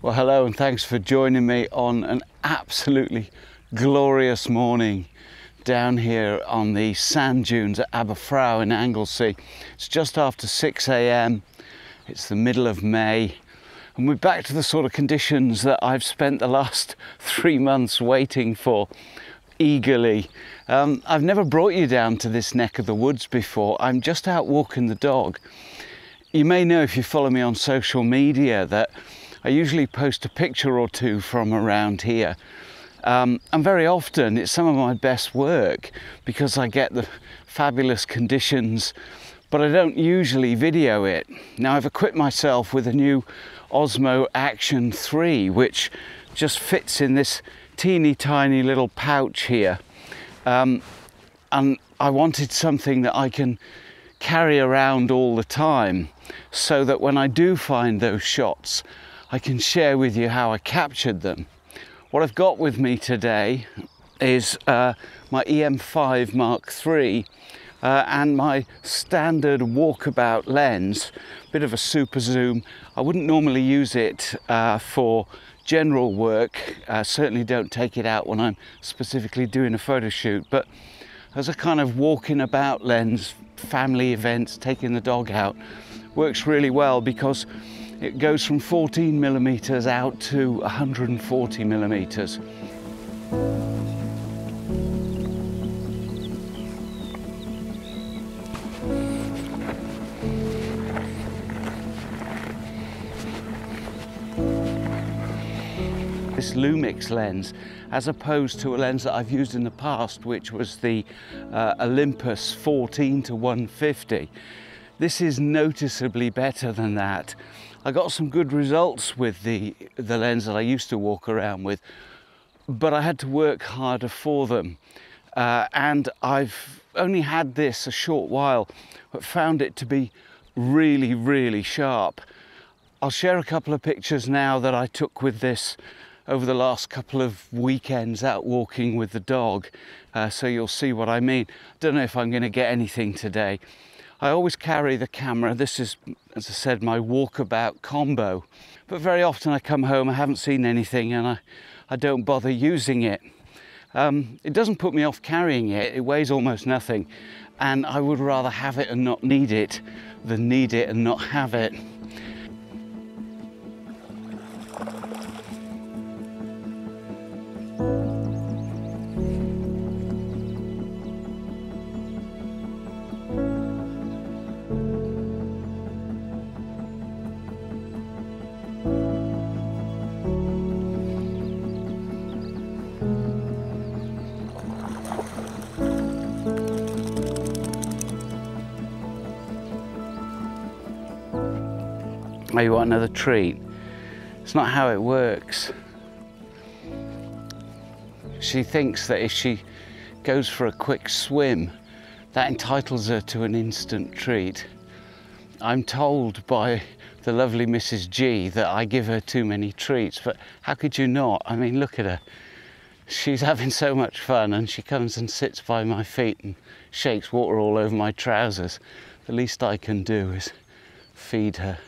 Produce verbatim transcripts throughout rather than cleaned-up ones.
Well, hello and thanks for joining me on an absolutely glorious morning down here on the sand dunes at Aberffraw in Anglesey. It's just after six A M, it's the middle of May, and we're back to the sort of conditions that I've spent the last three months waiting for eagerly. Um, I've never brought you down to this neck of the woods before. I'm just out walking the dog. You may know if you follow me on social media that I usually post a picture or two from around here, um, and very often it's some of my best work because I get the fabulous conditions, but I don't usually video it. Now, I've equipped myself with a new Osmo Action three, which just fits in this teeny tiny little pouch here, um, and I wanted something that I can carry around all the time so that when I do find those shots, I can share with you how I captured them. What I've got with me today is uh, my E M five Mark three uh, and my standard walkabout lens, bit of a super zoom. I wouldn't normally use it uh, for general work. I certainly don't take it out when I'm specifically doing a photo shoot, but as a kind of walking about lens, family events, taking the dog out, works really well because it goes from fourteen millimeters out to one hundred forty millimeters. This Lumix lens, as opposed to a lens that I've used in the past, which was the uh, Olympus fourteen to one fifty, this is noticeably better than that. I got some good results with the, the lens that I used to walk around with, but I had to work harder for them. Uh, and I've only had this a short while, but found it to be really, really sharp. I'll share a couple of pictures now that I took with this over the last couple of weekends out walking with the dog, uh, so you'll see what I mean. Don't know if I'm going to get anything today. I always carry the camera. This is, as I said, my walkabout combo. But very often I come home, I haven't seen anything, and I, I don't bother using it. Um, it doesn't put me off carrying it. It weighs almost nothing. And I would rather have it and not need it than need it and not have it. Oh, you want another treat? It's not how it works. She thinks that if she goes for a quick swim, that entitles her to an instant treat. I'm told by the lovely Missus G that I give her too many treats, but how could you not? I mean, look at her. She's having so much fun, and she comes and sits by my feet and shakes water all over my trousers. The least I can do is feed her.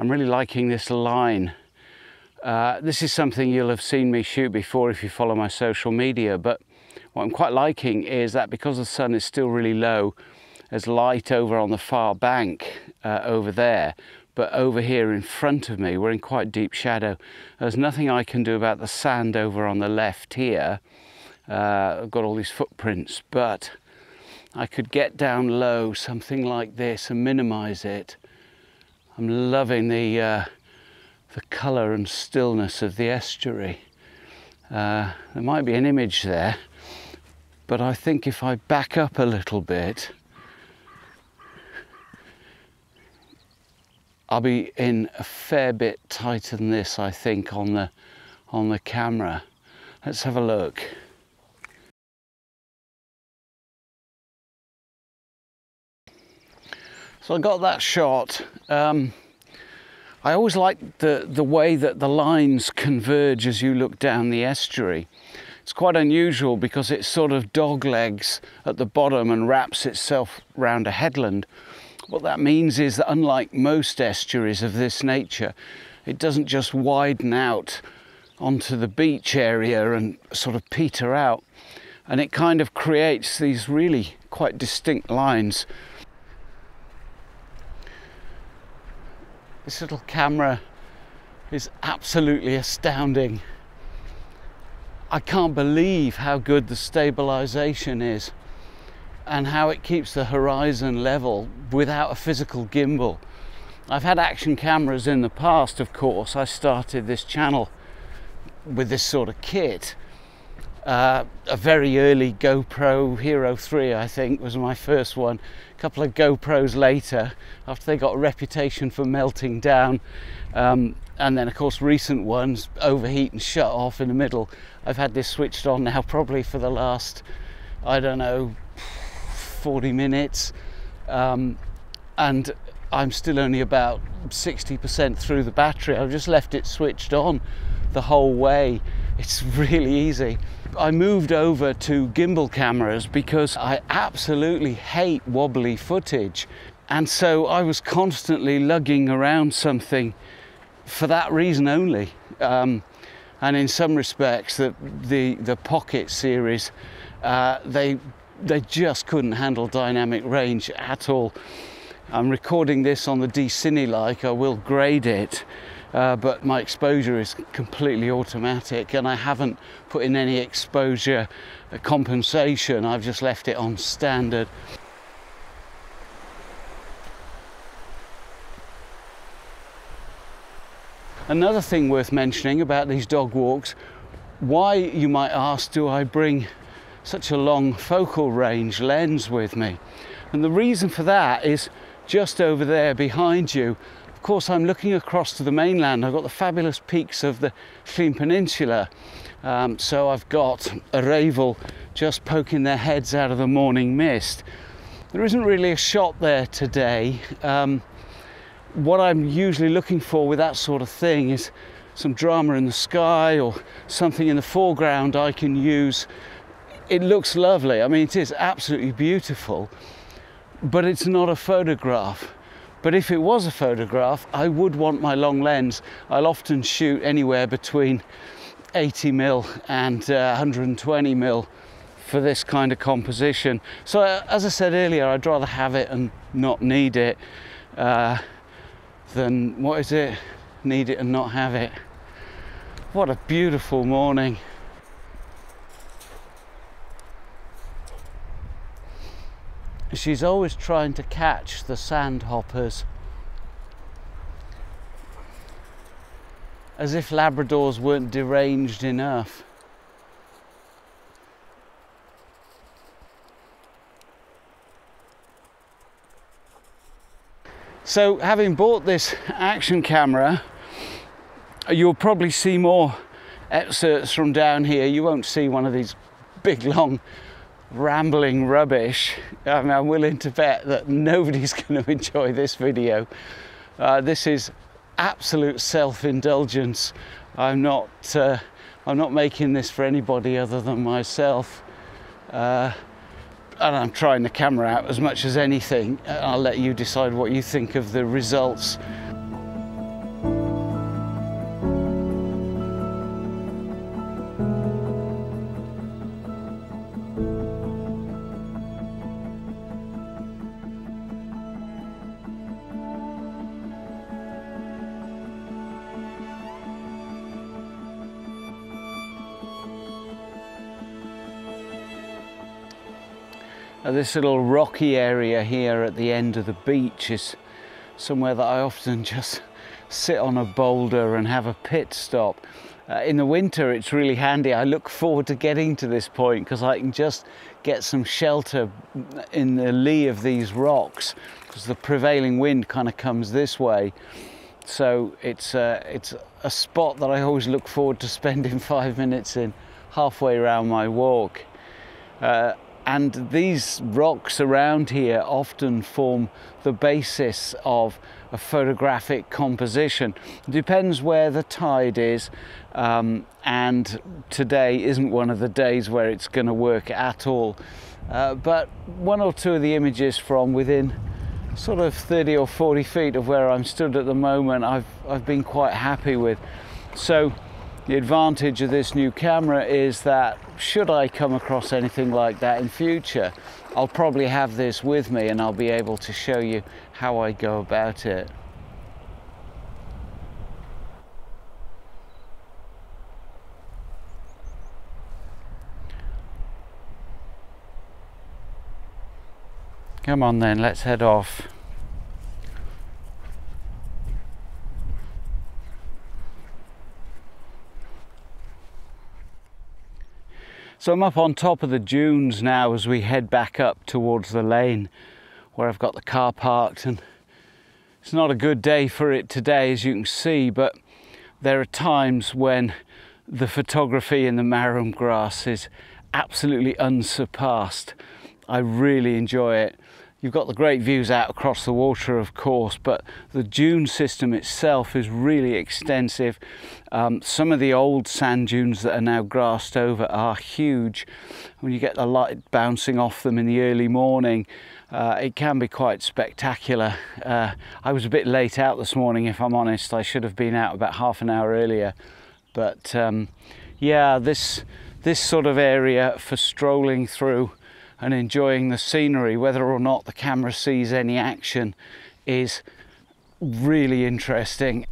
I'm really liking this line. Uh, this is something you'll have seen me shoot before if you follow my social media, but what I'm quite liking is that because the sun is still really low, there's light over on the far bank uh, over there, but over here in front of me, we're in quite deep shadow. There's nothing I can do about the sand over on the left here. Uh, I've got all these footprints, but I could get down low, something like this, and minimize it. I'm loving the, uh, the colour and stillness of the estuary. Uh, there might be an image there, but I think if I back up a little bit, I'll be in a fair bit tighter than this, I think, on the, on the camera. Let's have a look. So I got that shot. Um, I always like the, the way that the lines converge as you look down the estuary. It's quite unusual because it sort of dog legs at the bottom and wraps itself round a headland, What that means is that unlike most estuaries of this nature, it doesn't just widen out onto the beach area and sort of peter out, and it kind of creates these really quite distinct lines. This little camera is absolutely astounding. I can't believe how good the stabilization is and how it keeps the horizon level without a physical gimbal. I've had action cameras in the past, of course. I started this channel with this sort of kit. Uh, a very early GoPro Hero three, I think, was my first one. A couple of GoPros later, after they got a reputation for melting down, um, and then of course recent ones overheat and shut off in the middle. I've had this switched on now probably for the last, I don't know, forty minutes, um, and I'm still only about sixty percent through the battery. I've just left it switched on the whole way. It's really easy. I moved over to gimbal cameras because I absolutely hate wobbly footage, and so I was constantly lugging around something for that reason only. Um, and in some respects, the the, the Pocket series, uh, they they just couldn't handle dynamic range at all. I'm recording this on the D Cine-like. I will grade it, uh, but my exposure is completely automatic, and I haven't put in any exposure compensation. I've just left it on standard. Another thing worth mentioning about these dog walks, why, you might ask, do I bring such a long focal range lens with me? And the reason for that is just over there behind you. Of course, I'm looking across to the mainland. I've got the fabulous peaks of the Fin Peninsula. Um, so I've got a ravel just poking their heads out of the morning mist. There isn't really a shot there today. Um, what I'm usually looking for with that sort of thing is some drama in the sky or something in the foreground I can use. It looks lovely. I mean, it is absolutely beautiful, but it's not a photograph. But if it was a photograph, I would want my long lens. I'll often shoot anywhere between eighty mil and uh, one hundred twenty mil for this kind of composition. So uh, as I said earlier, I'd rather have it and not need it uh, than, what is it? Need it and not have it. What a beautiful morning. She's always trying to catch the sandhoppers. As if Labradors weren't deranged enough. So, having bought this action camera, you'll probably see more excerpts from down here. You won't see one of these big long rambling rubbish. I mean, I'm willing to bet that nobody's going to enjoy this video. Uh, this is absolute self-indulgence. I'm not. Uh, I'm not making this for anybody other than myself, uh, and I'm trying the camera out as much as anything. I'll let you decide what you think of the results. This little rocky area here at the end of the beach is somewhere that I often just sit on a boulder and have a pit stop. Uh, in the winter, it's really handy. I look forward to getting to this point because I can just get some shelter in the lee of these rocks because the prevailing wind kind of comes this way. So it's uh, it's a spot that I always look forward to spending five minutes in halfway around my walk. Uh, And these rocks around here often form the basis of a photographic composition. It depends where the tide is, um, and today isn't one of the days where it's going to work at all. Uh, but one or two of the images from within sort of thirty or forty feet of where I'm stood at the moment, I've, I've been quite happy with. So the advantage of this new camera is that should I come across anything like that in future, I'll probably have this with me and I'll be able to show you how I go about it. Come on then, let's head off. So I'm up on top of the dunes now as we head back up towards the lane where I've got the car parked, and it's not a good day for it today, as you can see, but there are times when the photography in the marram grass is absolutely unsurpassed. I really enjoy it. You've got the great views out across the water, of course, but the dune system itself is really extensive. Um, some of the old sand dunes that are now grassed over are huge. When you get the light bouncing off them in the early morning, uh, it can be quite spectacular. Uh, I was a bit late out this morning, if I'm honest. I should have been out about half an hour earlier. But um, yeah, this, this sort of area for strolling through and enjoying the scenery, whether or not the camera sees any action, is really interesting.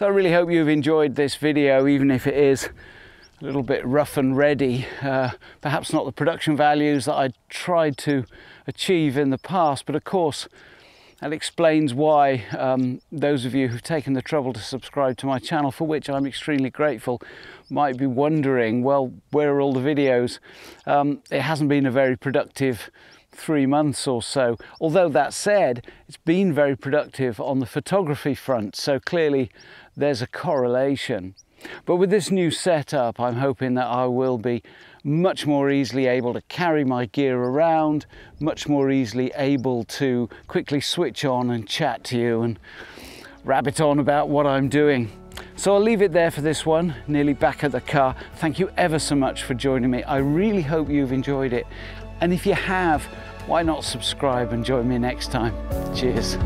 So I really hope you've enjoyed this video, even if it is a little bit rough and ready. Uh, perhaps not the production values that I tried to achieve in the past, but of course that explains why um, those of you who've taken the trouble to subscribe to my channel, for which I'm extremely grateful, might be wondering, well, where are all the videos? Um, it hasn't been a very productive three months or so, although that said, it's been very productive on the photography front, so clearly there's a correlation. But with this new setup, I'm hoping that I will be much more easily able to carry my gear around, much more easily able to quickly switch on and chat to you and rabbit on about what I'm doing. So I'll leave it there for this one, nearly back at the car. Thank you ever so much for joining me. I really hope you've enjoyed it. And if you have, why not subscribe and join me next time? Cheers.